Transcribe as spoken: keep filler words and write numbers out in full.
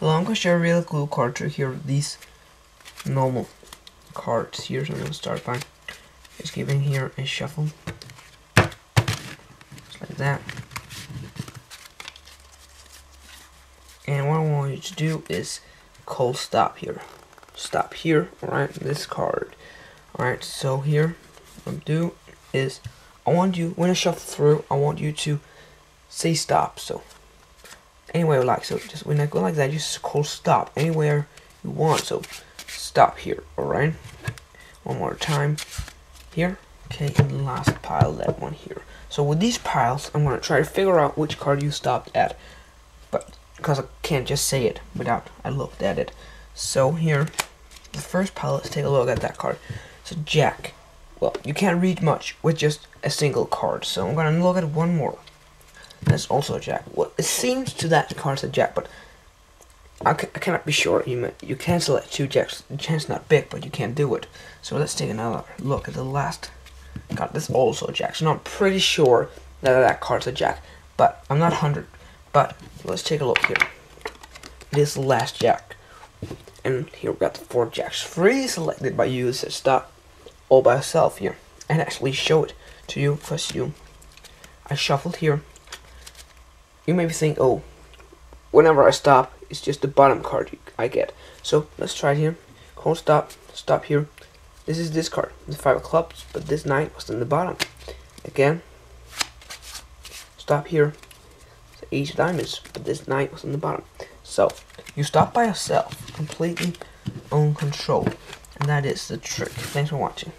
along with your real cool card trick here with these normal cards here. So we'll start by just giving here a shuffle, just like that. And what I want you to do is call stop here, stop here, alright, this card. Alright, so here what I'm do is I want you, when I shuffle through, I want you to say stop. So anywhere like so, just when I go like that, just call stop anywhere you want. So stop here, alright. One more time here, okay, and the last pile, that one here. So with these piles, I'm gonna try to figure out which card you stopped at, but because I can't just say it without I looked at it. So here, the first pile, let's take a look at that card. So Jack. Well, you can't read much with just a single card, so I'm gonna look at one more. That's also a Jack. Well, it seems to that card's a Jack, but I, c I cannot be sure. You may, you can select two Jacks. The chance is not big, but you can't do it. So let's take another look at the last card. That's also a Jack. So now I'm pretty sure that that card's a Jack, but I'm not one hundred. But let's take a look here. This last Jack, and here we got the four Jacks, freely selected by you as a stop, all by yourself here, and actually show it to you because you. I shuffled here. You maybe think, oh, whenever I stop, it's just the bottom card I get. So let's try it here. Call stop, stop here. This is this card, the five of clubs, but this nine was in the bottom. Again, stop here. It's eight of diamonds, but this nine was in the bottom. So you stop by yourself, completely own control, and that is the trick. Thanks for watching.